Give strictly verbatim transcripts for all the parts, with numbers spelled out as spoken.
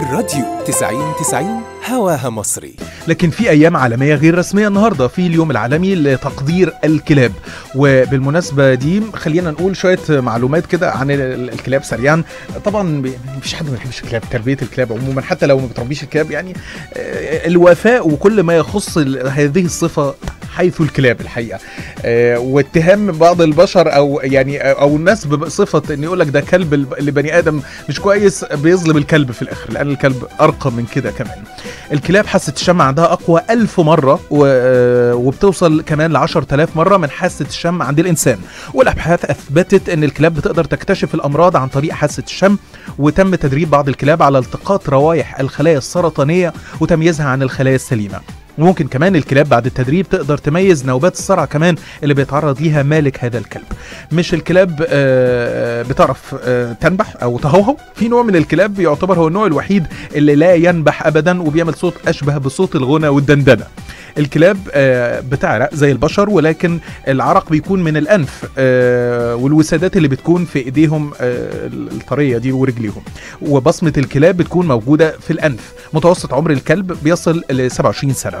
الراديو تسعين تسعين هواها مصري. لكن في أيام عالمية غير رسمية النهاردة، في اليوم العالمي لتقدير الكلاب، وبالمناسبة دي خلينا نقول شوية معلومات كده عن الكلاب سريعا. طبعا مفيش حد ما بيحبش الكلاب، تربية الكلاب عموما حتى لو ما بتربيش الكلاب، يعني الوفاء وكل ما يخص هذه الصفة حيث الكلاب الحقيقة. آه واتهام بعض البشر او يعني او الناس بصفة ان يقول لك ده كلب اللي بني ادم مش كويس، بيظلم الكلب في الاخر لان الكلب ارقى من كده. كمان الكلاب حاسة الشم عندها اقوى ألف مرة وبتوصل كمان ل عشرة آلاف مرة من حاسة الشم عند الانسان، والابحاث اثبتت ان الكلاب بتقدر تكتشف الامراض عن طريق حاسة الشم. وتم تدريب بعض الكلاب على التقاط روايح الخلايا السرطانية وتمييزها عن الخلايا السليمة. وممكن كمان الكلاب بعد التدريب تقدر تميز نوبات الصرع كمان اللي بيتعرض ليها مالك هذا الكلب. مش الكلاب آه بتعرف آه تنبح او تهوهو، في نوع من الكلاب يعتبر هو النوع الوحيد اللي لا ينبح ابدا وبيعمل صوت اشبه بصوت الغنى والدندنه. الكلاب آه بتعرق زي البشر، ولكن العرق بيكون من الانف آه والوسادات اللي بتكون في ايديهم آه الطريه دي ورجليهم. وبصمه الكلاب بتكون موجوده في الانف. متوسط عمر الكلب بيصل ل سبعة وعشرين سنه.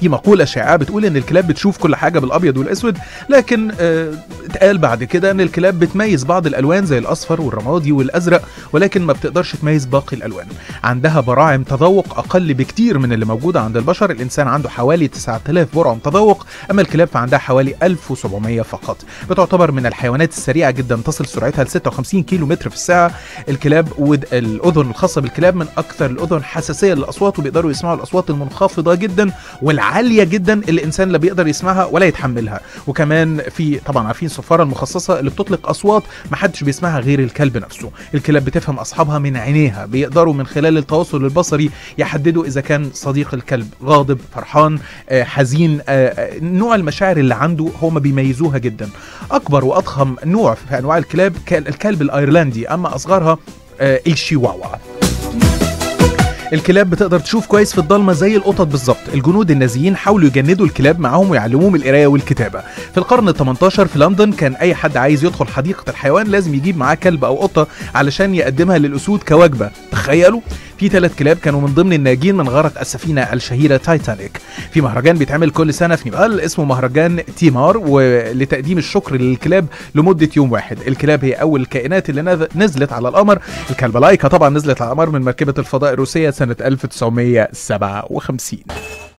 في مقولة شائعة بتقول ان الكلاب بتشوف كل حاجة بالابيض والاسود، لكن آه اتقال بعد كده ان الكلاب بتميز بعض الالوان زي الاصفر والرمادي والازرق، ولكن ما بتقدرش تميز باقي الالوان. عندها براعم تذوق اقل بكتير من اللي موجودة عند البشر. الانسان عنده حوالي تسعة آلاف برعم تذوق، اما الكلاب فعندها حوالي ألف وسبعمية فقط. بتعتبر من الحيوانات السريعة جدا، تصل سرعتها ل ستة وخمسين كيلو متر في الساعة. الكلاب والاذن الخاصة بالكلاب من اكثر الاذن حساسية للاصوات، وبيقدروا يسمعوا الاصوات المنخفضة جدا والع عالية جدا اللي الانسان لا بيقدر يسمعها ولا يتحملها. وكمان في طبعا عارفين الصفارة المخصصة اللي بتطلق اصوات ما حدش بيسمعها غير الكلب نفسه. الكلاب بتفهم اصحابها من عينيها، بيقدروا من خلال التواصل البصري يحددوا اذا كان صديق الكلب غاضب، فرحان، آه، حزين. آه، نوع المشاعر اللي عنده هم بيميزوها جدا. اكبر واضخم نوع في انواع الكلاب الكلب الايرلندي، اما اصغرها آه، الشيواوا. الكلاب بتقدر تشوف كويس في الضلمه زي القطط بالظبط. الجنود النازيين حاولوا يجندوا الكلاب معاهم ويعلموهم القرايه والكتابه. في القرن الثامن عشر في لندن كان اي حد عايز يدخل حديقه الحيوان لازم يجيب معاه كلب او قطه علشان يقدمها للاسود كوجبه. تخيلوا، في ثلاث كلاب كانوا من ضمن الناجين من غرق السفينه الشهيره تايتانيك. في مهرجان بيتعمل كل سنه في نيبال اسمه مهرجان تيمار، ولتقديم الشكر للكلاب لمده يوم واحد. الكلاب هي اول الكائنات اللي نزلت على القمر. الكلبه لايكا طبعا نزلت على القمر من مركبه الفضاء الروسيه سنة ألف وتسعمية سبعة وخمسين.